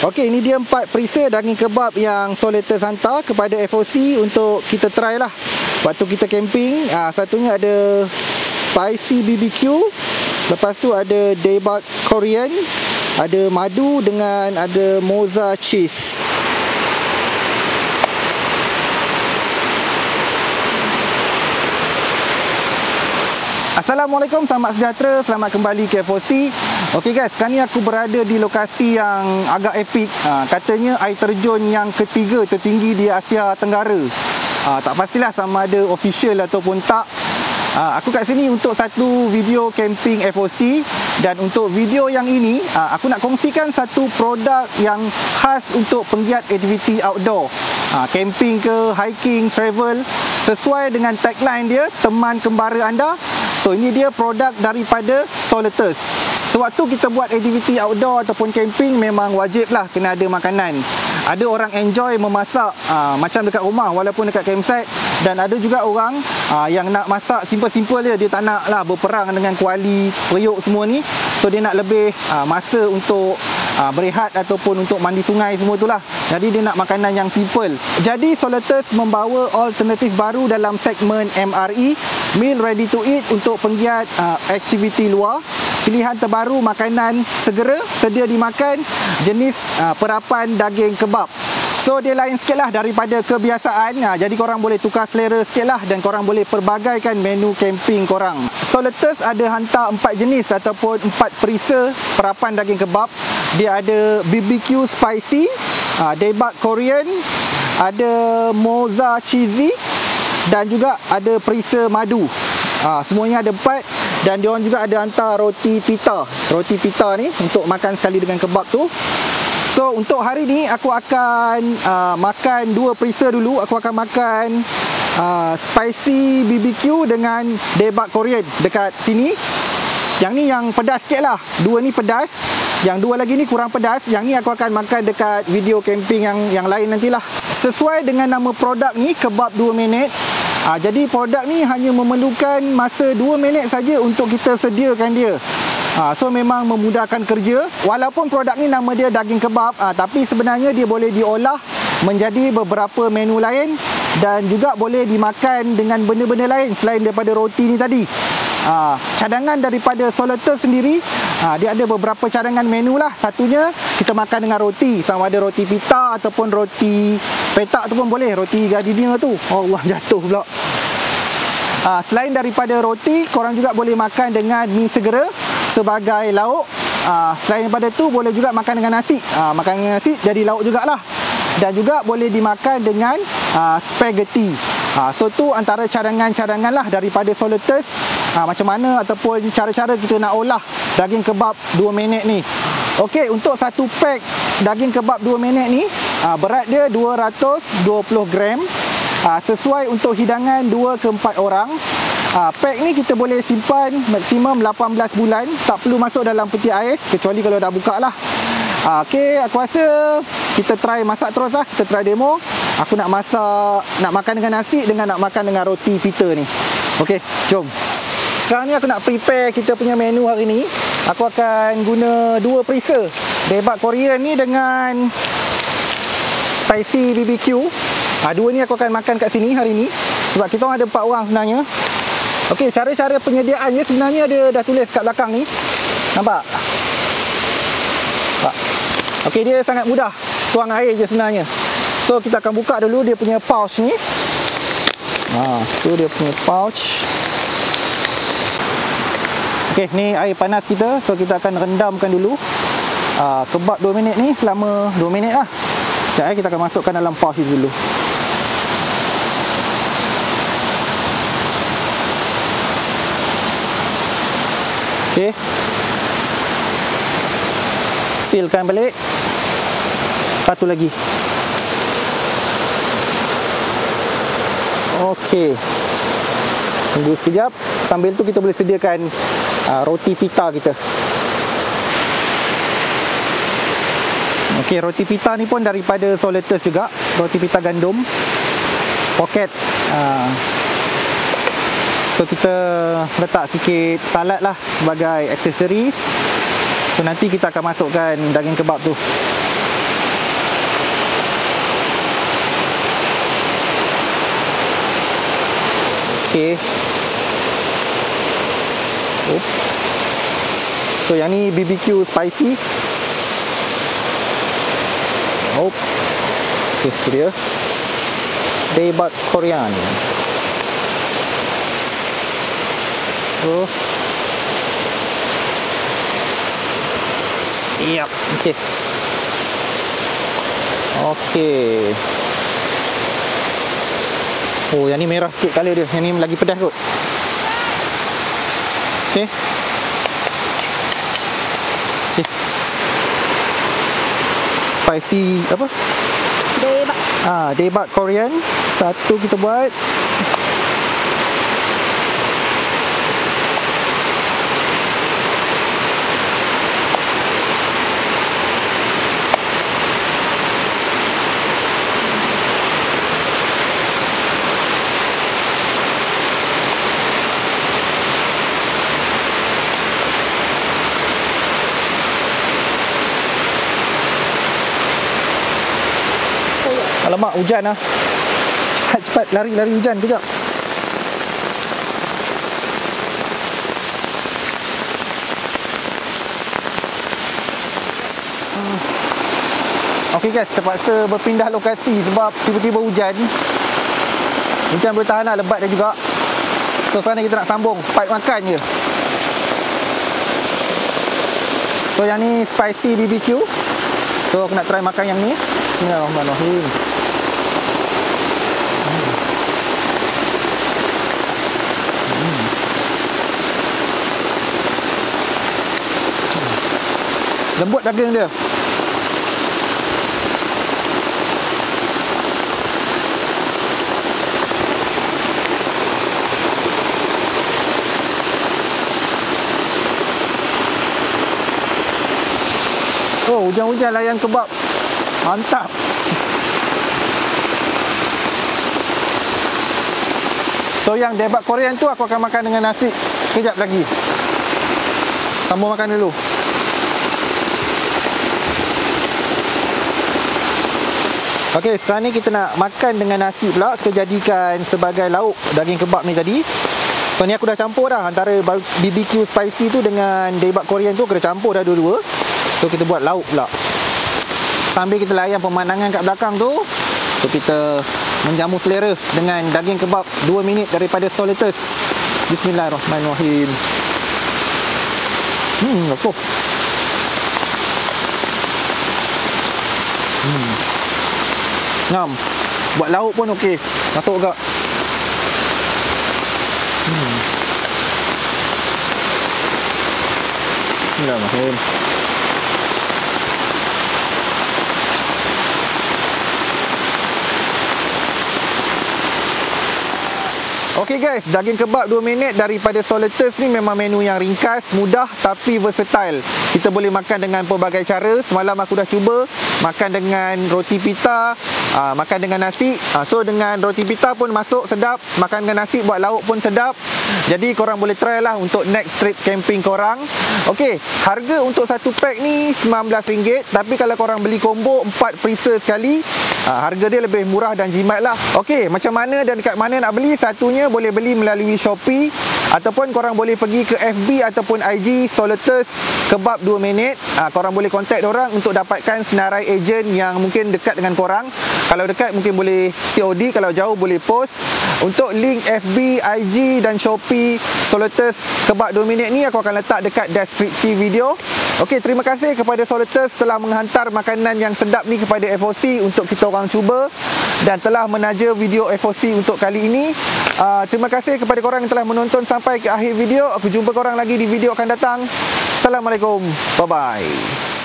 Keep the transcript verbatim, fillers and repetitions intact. Okey, ini dia empat perisa daging kebab yang Soletus hantar kepada F O C untuk kita try lah waktu kita camping. Ha, satunya ada spicy B B Q, lepas tu ada Daebak Korean, ada madu dengan ada Mozza Cheese. Assalamualaikum, selamat sejahtera, selamat kembali ke F O C. Okey guys, sekarang ni aku berada di lokasi yang agak epic. Ha, katanya air terjun yang ketiga tertinggi di Asia Tenggara. Ha, tak pastilah sama ada official ataupun tak. Ha, aku kat sini untuk satu video camping F O C, dan untuk video yang ini ha, aku nak kongsikan satu produk yang khas untuk penggiat aktiviti outdoor. Ha, camping ke, hiking, travel, sesuai dengan tagline dia, teman kembara anda. So ini dia produk daripada Soletus. Sewaktu kita buat aktiviti outdoor ataupun camping, memang wajiblah kena ada makanan. Ada orang enjoy memasak aa, macam dekat rumah walaupun dekat campsite, dan ada juga orang aa, yang nak masak simple-simple dia, dia tak naklah berperang dengan kuali, periuk semua ni. So dia nak lebih aa, masa untuk aa, berehat ataupun untuk mandi sungai semua itulah. Jadi dia nak makanan yang simple. Jadi Soletus membawa alternatif baru dalam segmen M R E, meal ready to eat, untuk penggiat uh, aktiviti luar. Pilihan terbaru makanan segera, sedia dimakan, jenis uh, perapan daging kebab. So dia lain sikit lah daripada kebiasaan. uh, Jadi korang boleh tukar selera sikit lah, dan korang boleh perbagaikan menu camping korang. Soletus ada hantar empat jenis ataupun empat perisa perapan daging kebab. Dia ada B B Q spicy, uh, Daebak Korean, ada Mozza Cheese, dan juga ada perisa madu. Ha, semuanya ada empat, dan diorang juga ada hantar roti pita. Roti pita ni untuk makan sekali dengan kebab tu. So untuk hari ni aku akan uh, makan dua perisa dulu. Aku akan makan uh, spicy B B Q dengan Daebak Korean dekat sini. Yang ni yang pedas sikit lah. Dua ni pedas, yang dua lagi ni kurang pedas. Yang ni aku akan makan dekat video camping yang yang lain nantilah. Sesuai dengan nama produk ni, Khebab dua minit. Ha, jadi produk ni hanya memerlukan masa dua minit saja untuk kita sediakan dia. Ha, so memang memudahkan kerja. Walaupun produk ni nama dia daging kebab, ha, tapi sebenarnya dia boleh diolah menjadi beberapa menu lain, dan juga boleh dimakan dengan benda-benda lain selain daripada roti ni tadi. Ha, cadangan daripada Soletus sendiri, ha, dia ada beberapa cadangan menu lah. Satunya kita makan dengan roti, sama ada roti pita ataupun roti petak tu pun boleh, roti gardenia tu. Oh, Allah, jatuh pula. Ha, selain daripada roti, korang juga boleh makan dengan mi segera sebagai lauk. Ha, selain daripada tu boleh juga makan dengan nasi. Ha, makan dengan nasi jadi lauk jugalah, dan juga boleh dimakan dengan ha, spaghetti. Ha, so tu antara cadangan-cadangan lah daripada Soletus. Ha, macam mana ataupun cara-cara kita nak olah daging kebab dua minit ni. Okey, untuk satu pack daging kebab dua minit ni, ha, berat dia dua ratus dua puluh gram. Ha, sesuai untuk hidangan dua ke empat orang. Ha, pack ni kita boleh simpan maksimum lapan belas bulan. Tak perlu masuk dalam peti ais, kecuali kalau dah buka lah. Ha, Okey, aku rasa kita try masak terus lah. Kita try demo. Aku nak masak, nak makan dengan nasi dengan nak makan dengan roti pita ni. Okey, jom. Sekarang ni aku nak prepare kita punya menu hari ni. Aku akan guna dua perisa Daebak Korean ni dengan spicy B B Q. Ha, dua ni aku akan makan kat sini hari ni, sebab kita orang ada empat orang sebenarnya. Okey, cara-cara penyediaannya sebenarnya dia dah tulis kat belakang ni. Nampak? Nampak? Okey, dia sangat mudah. Tuang air je sebenarnya. So kita akan buka dulu dia punya pouch ni. Ha, tu dia punya pouch. Okey, ni air panas kita. So kita akan rendamkan dulu uh, kebab dua minit ni selama dua minit lah. Sekejap, eh, kita akan masukkan dalam pouch ni dulu. Okey, sealkan balik. Satu lagi. Okey, tunggu sekejap. Sambil tu kita boleh sediakan Uh, roti pita kita. Okey, roti pita ni pun daripada Soletus juga. Roti pita gandum poket. uh. So kita letak sikit salad lah sebagai aksesoris. So nanti kita akan masukkan daging kebab tu. Oke. Oh. So yang ni B B Q spicy. Oh. Okay, itu dia. Daebak Korean. Oh. Iya, yep. Okey. Okey. Oh, yang ni merah sikit color dia. Yang ni lagi pedas kot. Okey. Okey. Spicy apa? Daebak. Ah, Daebak Korean. Satu kita buat. Alamak, hujan lah. Cepat-cepat lari-lari hujan kejap. Okey guys, terpaksa berpindah lokasi sebab tiba-tiba hujan. Hujan boleh tahan lah, lebat dah juga. So sana kita nak sambung, part makan je. So yang ni spicy B B Q. So aku nak try makan yang ni. Bismillahirrahmanirrahim. Lembut daging dia. Oh, hujan-hujan layan kebab. Mantap. So yang Daebak Korean tu aku akan makan dengan nasi kejap lagi. Sambung makan dulu. Okey, sekarang ni kita nak makan dengan nasi pula. Kita jadikan sebagai lauk daging kebab ni tadi. So ni aku dah campur dah antara B B Q spicy tu dengan Daebak Korean tu, aku dah campur dah dua-dua. So kita buat lauk pula. Sambil kita layan pemandangan kat belakang tu, so kita menjamu selera dengan daging kebab dua minit daripada Soletus. Bismillahirrahmanirrahim. Hmm, betul. Hmm. Ngam. Buat lauk pun okey. Masuk agak. Hmm. Bismillahirrahmanirrahim. Okey guys, daging kebab dua minit daripada Soletus ni memang menu yang ringkas, mudah tapi versatile. Kita boleh makan dengan pelbagai cara. Semalam aku dah cuba makan dengan roti pita, aa, makan dengan nasi. Aa, so dengan roti pita pun masuk sedap, makan dengan nasi buat lauk pun sedap. Jadi korang boleh try lah untuk next trip camping korang. Okey, harga untuk satu pack ni sembilan belas ringgit, tapi kalau korang beli combo empat perisa sekali, aa, harga dia lebih murah dan jimat lah. Okey, macam mana dan dekat mana nak beli? Satunya boleh beli melalui Shopee ataupun korang boleh pergi ke F B ataupun I G Soletus Kebab dua minit. Ha, korang boleh contact orang untuk dapatkan senarai ejen yang mungkin dekat dengan korang. Kalau dekat mungkin boleh C O D, kalau jauh boleh post. Untuk link F B, I G dan Shopee Soletus Kebab dua minit ni aku akan letak dekat deskripsi video. Okey, terima kasih kepada Soletus telah menghantar makanan yang sedap ni kepada F O C untuk kita orang cuba dan telah menaja video F O C untuk kali ini. Uh, terima kasih kepada korang yang telah menonton sampai ke akhir video. Aku jumpa korang lagi di video akan datang. Assalamualaikum. Bye-bye.